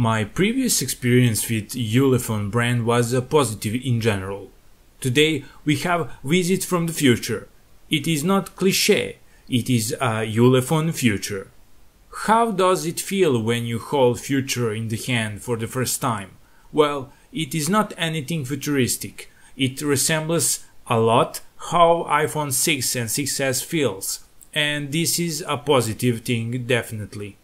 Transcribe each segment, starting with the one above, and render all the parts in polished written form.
My previous experience with Ulefone brand was positive in general. Today we have visit from the future. It is not cliché, it is a Ulefone future. How does it feel when you hold future in the hand for the first time? Well, it is not anything futuristic. It resembles a lot how iPhone 6 and 6s feels, and this is a positive thing definitely.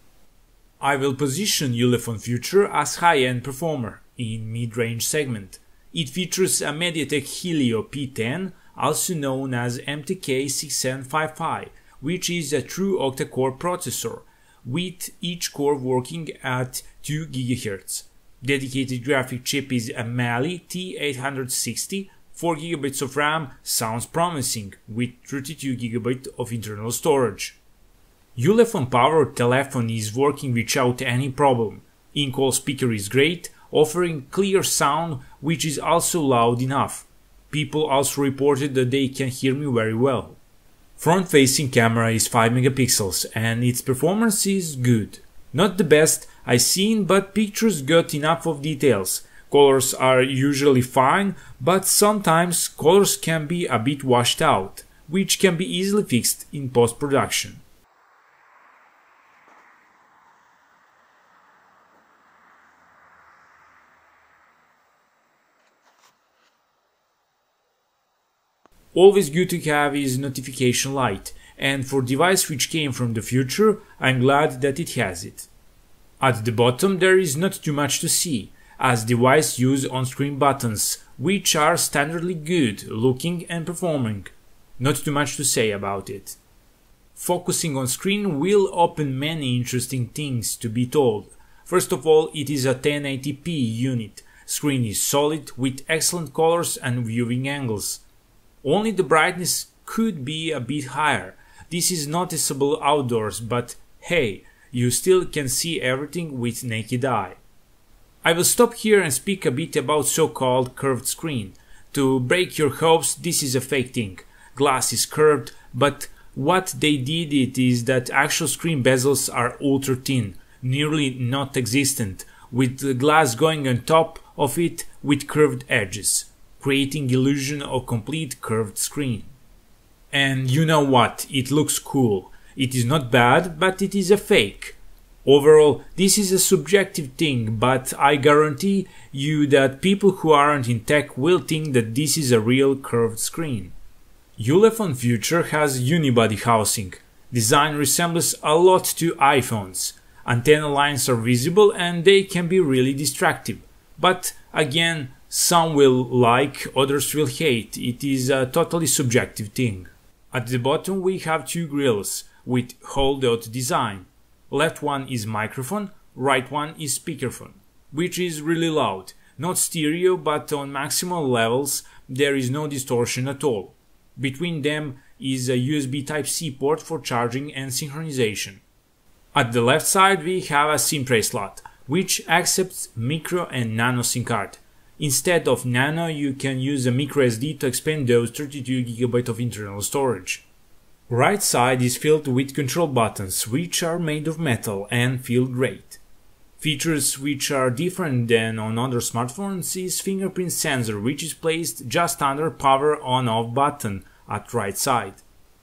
I will position Ulefone Future as high-end performer in mid-range segment. It features a Mediatek Helio P10, also known as MTK6755, which is a true octa-core processor, with each core working at 2 GHz. Dedicated graphic chip is a Mali-T860, 4 GB of RAM sounds promising, with 32 GB of internal storage. Ulefone powered telephone is working without any problem. In-call speaker is great, offering clear sound which is also loud enough. People also reported that they can hear me very well. Front-facing camera is 5 megapixels and its performance is good. Not the best I've seen, but pictures got enough of details. Colors are usually fine, but sometimes colors can be a bit washed out, which can be easily fixed in post-production. Always good to have is notification light, and for device which came from the future, I'm glad that it has it. At the bottom there is not too much to see, as device use on-screen buttons, which are standardly good looking and performing. Not too much to say about it. Focusing on screen will open many interesting things to be told. First of all, it is a 1080p unit, screen is solid with excellent colors and viewing angles. Only the brightness could be a bit higher. This is noticeable outdoors, but hey, you still can see everything with naked eye. I will stop here and speak a bit about so-called curved screen. To break your hopes, this is a fake thing. Glass is curved, but what they did it is that actual screen bezels are ultra thin, nearly non-existent, with the glass going on top of it with curved edges, creating illusion of complete curved screen. And you know what, it looks cool. It is not bad, but it is a fake. Overall, this is a subjective thing, but I guarantee you that people who aren't in tech will think that this is a real curved screen. Ulefone Future has unibody housing. Design resembles a lot to iPhones. Antenna lines are visible and they can be really distractive. But again, some will like, others will hate, it is a totally subjective thing. At the bottom we have two grills with holdout design. Left one is microphone, right one is speakerphone, which is really loud, not stereo but on maximum levels there is no distortion at all. Between them is a USB Type-C port for charging and synchronization. At the left side we have a SIM tray slot, which accepts micro and nano SIM card. Instead of nano, you can use a microSD to expand those 32 GB of internal storage. Right side is filled with control buttons, which are made of metal and feel great. Features which are different than on other smartphones is fingerprint sensor, which is placed just under power on-off button at right side.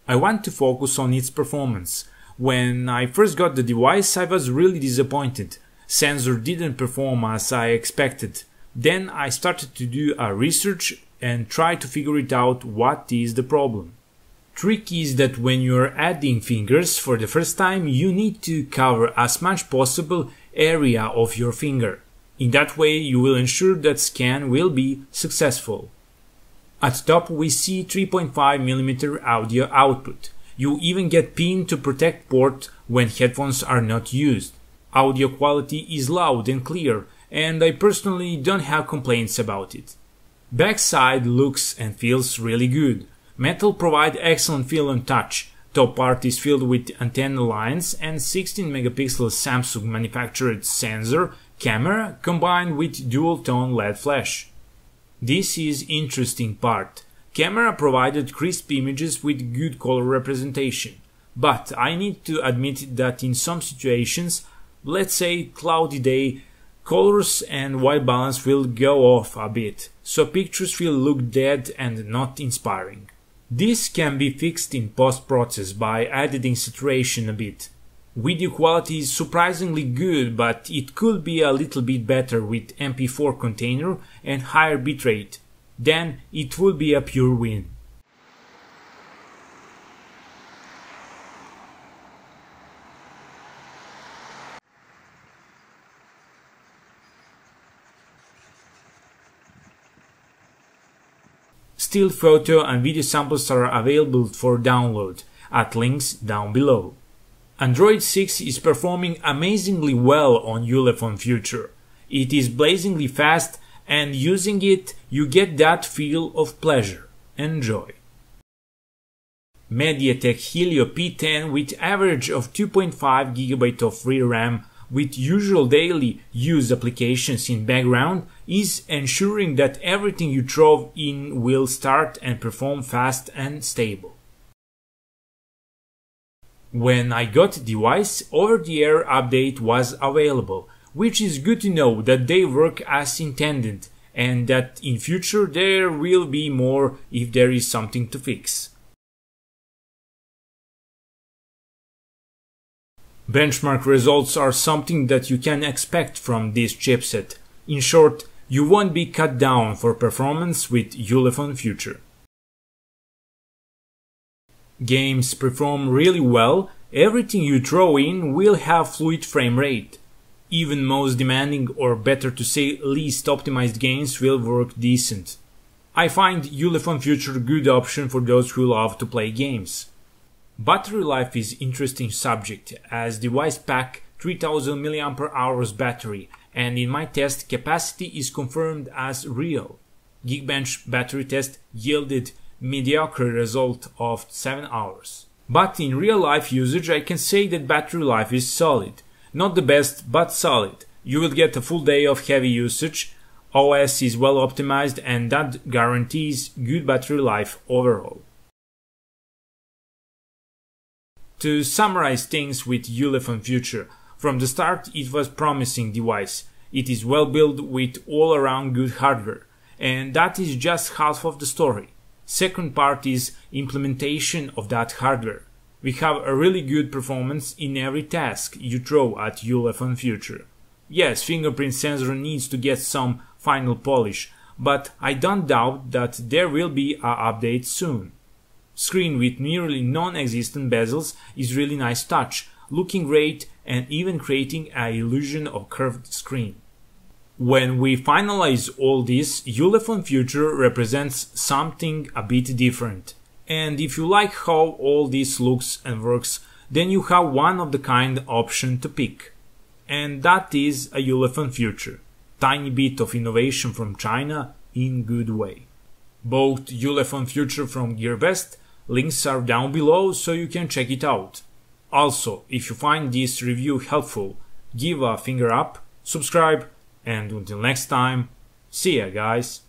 I want to focus on its performance. When I first got the device, I was really disappointed. Sensor didn't perform as I expected. Then I started to do a research and try to figure it out what is the problem. Trick is that when you are adding fingers for the first time you need to cover as much possible area of your finger. In that way you will ensure that scan will be successful. At top we see 3.5 mm audio output. You even get pin to protect port when headphones are not used. Audio quality is loud and clear, and I personally don't have complaints about it. Backside looks and feels really good. Metal provide excellent feel and touch. Top part is filled with antenna lines and 16 MP Samsung manufactured sensor camera combined with dual tone LED flash. This is interesting part. Camera provided crisp images with good color representation. But I need to admit that in some situations, let's say cloudy day, colors and white balance will go off a bit, so pictures will look dead and not inspiring. This can be fixed in post-process by editing saturation a bit. Video quality is surprisingly good, but it could be a little bit better with MP4 container and higher bitrate. Then it would be a pure win. Still photo and video samples are available for download at links down below. Android 6 is performing amazingly well on Ulefone Future. It is blazingly fast, and using it you get that feel of pleasure. Enjoy! Mediatek Helio P10 with average of 2.5 GB of free RAM with usual daily use applications in background is ensuring that everything you throw in will start and perform fast and stable. When I got the device, over-the-air update was available, which is good to know that they work as intended and that in future there will be more if there is something to fix. Benchmark results are something that you can expect from this chipset. In short, you won't be cut down for performance with Ulefone Future. Games perform really well, everything you throw in will have fluid frame rate. Even most demanding, or better to say least optimized games will work decent. I find Ulefone Future a good option for those who love to play games. Battery life is interesting subject, as device pack 3000 mAh battery, and in my test capacity is confirmed as real. Geekbench battery test yielded mediocre result of 7 hours. But in real life usage I can say that battery life is solid. Not the best, but solid. You will get a full day of heavy usage, OS is well optimized, and that guarantees good battery life overall. To summarize things with Ulefone Future, from the start it was a promising device. It is well built with all around good hardware. And that is just half of the story. Second part is implementation of that hardware. We have a really good performance in every task you throw at Ulefone Future. Yes, fingerprint sensor needs to get some final polish, but I don't doubt that there will be an update soon. Screen with nearly non-existent bezels is really nice touch, looking great and even creating an illusion of curved screen. When we finalize all this, Ulefone Future represents something a bit different. And if you like how all this looks and works, then you have one of the kind option to pick. And that is a Ulefone Future. Tiny bit of innovation from China in good way. Both Ulefone Future from Gearbest, links are down below so you can check it out. Also, if you find this review helpful, give a finger up, subscribe, and until next time, see ya guys!